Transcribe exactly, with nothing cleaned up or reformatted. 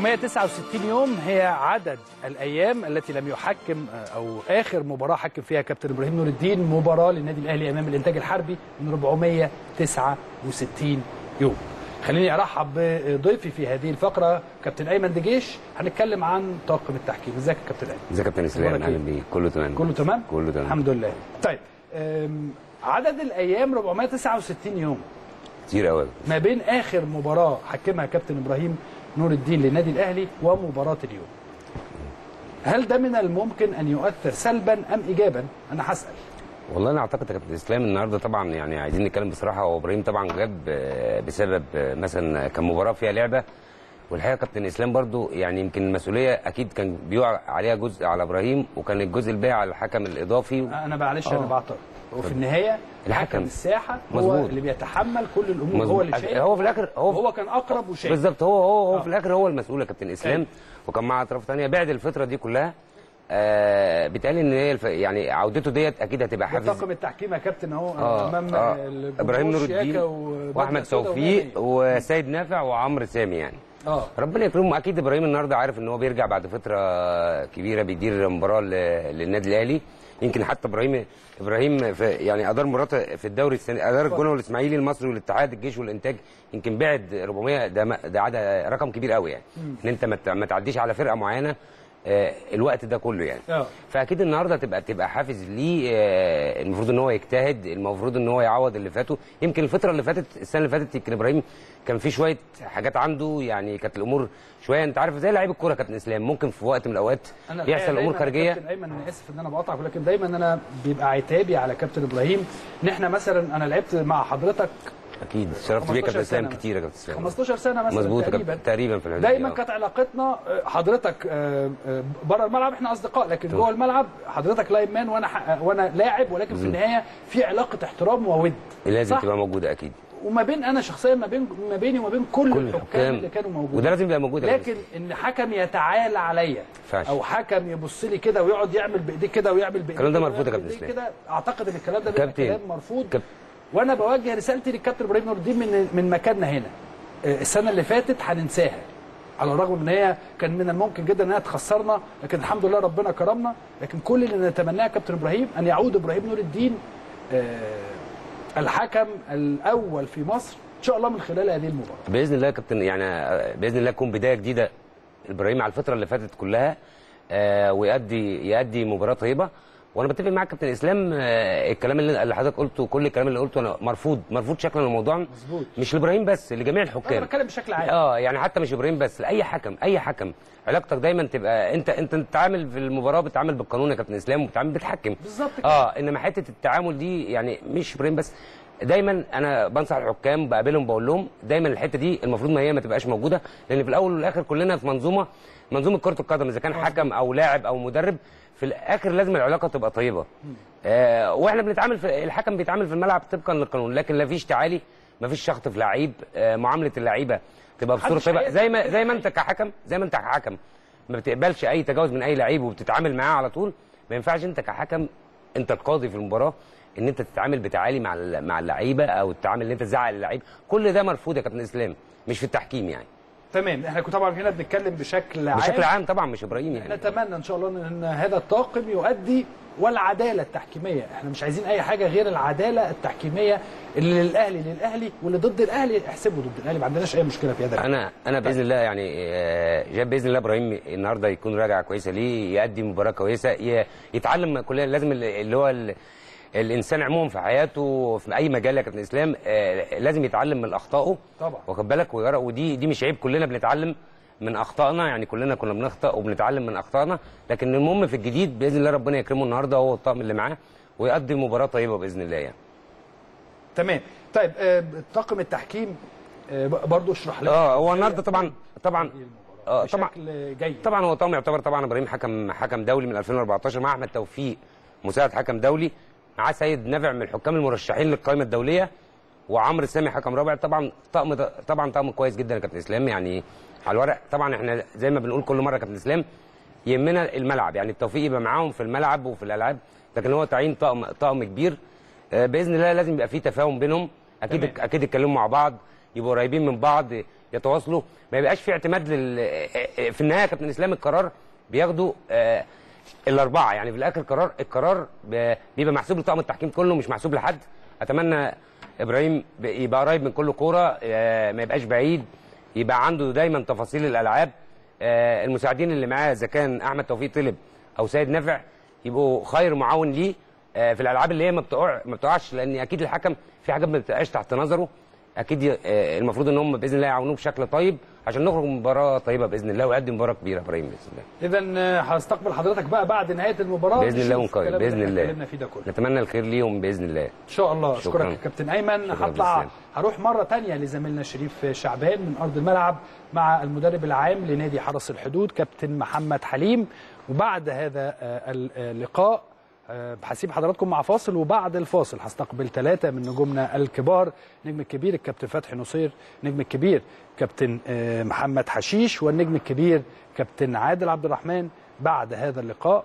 أربعمائة وتسعة وستين يوم هي عدد الأيام التي لم يحكم أو آخر مباراة حكم فيها كابتن إبراهيم نور الدين مباراة للنادي الأهلي أمام الإنتاج الحربي من أربعمائة وتسعة وستين يوم. خليني أرحب بضيفي في هذه الفقرة كابتن أيمن دجيش، هنتكلم عن طاقم التحكيم. ازيك يا كابتن أيمن؟ ازيك يا كابتن اسلام؟ أهلا بيك. كله تمام كله تمام كله تمام الحمد لله. طيب عدد الأيام أربعمائة وتسعة وستين يوم كتير قوي ما بين آخر مباراة حكمها كابتن إبراهيم نور الدين للنادي الأهلي ومباراة اليوم، هل ده من الممكن أن يؤثر سلبا أم إيجابا؟ أنا هسأل. والله أنا أعتقد يا كابتن إسلام النهارده طبعا يعني عايزين نتكلم بصراحة، هو إبراهيم طبعا جاب بسبب مثلا كان مباراة فيها لعبة، والحقيقة كابتن إسلام برضو يعني يمكن المسؤولية أكيد كان بيقع عليها جزء على إبراهيم، وكان الجزء الباقي على الحكم الإضافي. و... أنا معلش أنا بعطل، وفي النهايه الحكم الساحه مزبوط. هو اللي بيتحمل كل الامور مزبوط. هو اللي شايف، هو في الاخر هو, هو كان اقرب وشايف بالظبط، هو هو, هو آه. في الاخر هو المسؤول يا كابتن اسلام. وكان مع اطراف ثانيه بعد الفتره دي كلها آه بيتهيألي ان هي الف... يعني عودته ديت اكيد هتبقى حافز. طاقم التحكيم يا كابتن اهو امام آه. آه. ابراهيم نور الدين و... واحمد توفيق وسيد نافع وعمرو سامي يعني اه ربنا يكرمه. اكيد ابراهيم النهارده عارف ان هو بيرجع بعد فتره كبيره بيدير مباراه للنادي الاهلي. يمكن حتى ابراهيم ابراهيم في يعني ادار مراته في الدوري السنه، ادار الجونه والاسماعيلي المصري والاتحاد الجيش والانتاج، يمكن بعد أربعمائة ده ده عدد رقم كبير قوي يعني م. ان انت ما تعديش على فرقه معينه الوقت ده كله يعني أوه. فاكيد النهارده تبقى تبقى حافز ليه، المفروض ان هو يجتهد، المفروض ان هو يعوض اللي فاته. يمكن الفتره اللي فاتت السنه اللي فاتت يمكن ابراهيم كان في شويه حاجات عنده يعني كانت الامور شويه انت عارف زي لعيب الكوره كابتن اسلام، ممكن في وقت من الاوقات يحصل امور خارجيه. كابتن ايمن انا اسف ان انا بقاطعك، ولكن دايما انا بيبقى عتابي على كابتن ابراهيم ان احنا مثلا انا لعبت مع حضرتك اكيد شرفت بيك يا كابتن اسلام كتير يا كابتن اسلام خمستاشر سنه مثلا مظبوط تقريبا تقريبا في الحدود. دايما كانت علاقتنا حضرتك بره الملعب احنا اصدقاء، لكن جوه الملعب حضرتك لاين مان وانا وانا لاعب، ولكن في النهايه في علاقه احترام وود لازم تبقى موجوده اكيد، وما بين انا شخصيا ما بين ما بيني وما بين كل, كل الحكام اللي كانوا موجودين، وده لازم يبقى موجود. لكن ان حكم يتعالى عليا او حكم يبص لي كده ويقعد يعمل بايديه كده ويعمل بايديه الكلام ده مرفوض يا كابتن اسلام كده. اعتقد ان الكلام ده كلام مرفوض. وانا بوجه رسالتي للكابتن ابراهيم نور الدين من من مكاننا هنا. السنه اللي فاتت هننساها، على الرغم ان هي كان من الممكن جدا انها تخسرنا، لكن الحمد لله ربنا كرمنا. لكن كل اللي نتمناه كابتن ابراهيم ان يعود ابراهيم نور الدين الحكم الاول في مصر ان شاء الله من خلال هذه المباراه باذن الله يا كابتن. يعني باذن الله تكون بدايه جديده ابراهيم على الفتره اللي فاتت كلها، ويؤدي يؤدي مباراه طيبه. وانا بتفق معاك كابتن اسلام، الكلام اللي حضرتك قلته كل الكلام اللي قلته انا مرفوض مرفوض شكلا الموضوع مزبوط. مش لابراهيم بس، لجميع الحكام. انا بتكلم بشكل عام اه يعني حتى مش ابراهيم بس، لاي حكم. اي حكم علاقتك دايما تبقى انت انت بتتعامل في المباراه بتتعامل بالقانون يا كابتن اسلام، وبتتعامل بتحكم بالظبط اه انما حته التعامل دي يعني مش ابراهيم بس. دايما انا بنصح الحكام بقابلهم بقول لهم دايما الحته دي المفروض ما هي ما تبقاش موجوده، لان في الاول والاخر كلنا في منظومه منظومه كره القدم، اذا كان حكم او لاعب او مدرب في الاخر لازم العلاقه تبقى طيبه. آه واحنا بنتعامل في الحكم بيتعامل في الملعب طبقا للقانون، لكن لا فيش تعالي ما فيش شخط في لعيب. آه معامله اللعيبه تبقى بصوره طيبه زي ما زي ما انت كحكم زي ما انت كحكم ما بتقبلش اي تجاوز من اي لعيب وبتتعامل معاه على طول، ما ينفعش انت كحكم انت القاضي في المباراه ان انت تتعامل بتعالي مع مع اللعيبه او تتعامل ان انت تزعل اللعيب. كل ده مرفوض يا كابتن اسلام مش في التحكيم يعني. تمام احنا طبعا هنا بنتكلم بشكل عام بشكل عام طبعا مش ابراهيم يعني. نتمنى ان شاء الله ان هذا الطاقم يؤدي والعداله التحكيميه، احنا مش عايزين اي حاجه غير العداله التحكيميه. اللي للاهلي للاهلي واللي ضد الاهلي احسبه ضد الاهلي، ما عندناش اي مشكله في هذا. انا انا باذن الله يعني جاب باذن الله ابراهيم النهارده يكون راجعه كويسه ليه، يؤدي مباراه كويسه، يتعلم كلنا لازم اللي هو اللي الانسان عموما في حياته في اي مجال يا كابتن اسلام آه لازم يتعلم من اخطائه طبعا واخد بالك، ودي دي مش عيب، كلنا بنتعلم من اخطائنا يعني كلنا كنا بنخطأ وبنتعلم من اخطائنا. لكن المهم في الجديد باذن الله ربنا يكرمه النهارده هو والطاقم اللي معاه ويقدم مباراه طيبه باذن الله يعني. تمام طيب آه طاقم التحكيم آه برضه اشرح لنا اه هو النهارده طبعا طبعا آه طبعا جيد. طبعا هو طبعا يعتبر طبعا ابراهيم حكم حكم دولي من ألفين وأربعتاشر مع احمد توفيق مساعد حكم دولي، معاه سيد نافع من الحكام المرشحين للقائمه الدوليه، وعمرو سامي حكم رابع. طبعا طقم طبعا طقم كويس جدا يا كابتن اسلام يعني على الورق. طبعا احنا زي ما بنقول كل مره يا كابتن اسلام يهمنا الملعب يعني التوفيق يبقى معاهم في الملعب وفي الالعاب، لكن هو تعيين طقم طقم كبير باذن الله لازم يبقى فيه تفاهم بينهم اكيد. تمام. اكيد يتكلموا مع بعض يبقوا قريبين من بعض يتواصلوا، ما يبقاش في اعتماد لل... في النهايه يا كابتن اسلام القرار بياخده آه الاربعه، يعني في الاخر القرار القرار بيبقى محسوب لطاقم التحكيم كله، مش محسوب لحد. اتمنى ابراهيم يبقى قريب من كل كوره، آه ما يبقاش بعيد، يبقى عنده دايما تفاصيل الالعاب. آه المساعدين اللي معاه اذا كان احمد توفيق طلب او سيد نافع يبقوا خير معاون ليه آه في الالعاب اللي هي ما بتقع ما بتقعش، لان اكيد الحكم في حاجات ما بتبقاش تحت نظره. اكيد آه المفروض ان هم باذن الله يعاونوه بشكل طيب عشان نخرج من مباراه طيبه باذن الله ويقدم مباراه كبيره ابراهيم باذن الله. اذا هستقبل حضرتك بقى بعد نهايه المباراه باذن الله ونقيم باذن الله، نتمنى الخير ليهم باذن الله ان شاء الله. اشكرك كابتن ايمن. هطلع هروح مره ثانيه لزميلنا شريف شعبان من ارض الملعب مع المدرب العام لنادي حرس الحدود كابتن محمد حليم، وبعد هذا اللقاء هسيب حضراتكم مع فاصل، وبعد الفاصل هستقبل ثلاثه من نجومنا الكبار، النجم الكبير الكابتن فتحي نصير، النجم الكبير كابتن محمد حشيش، والنجم الكبير كابتن عادل عبد الرحمن، بعد هذا اللقاء.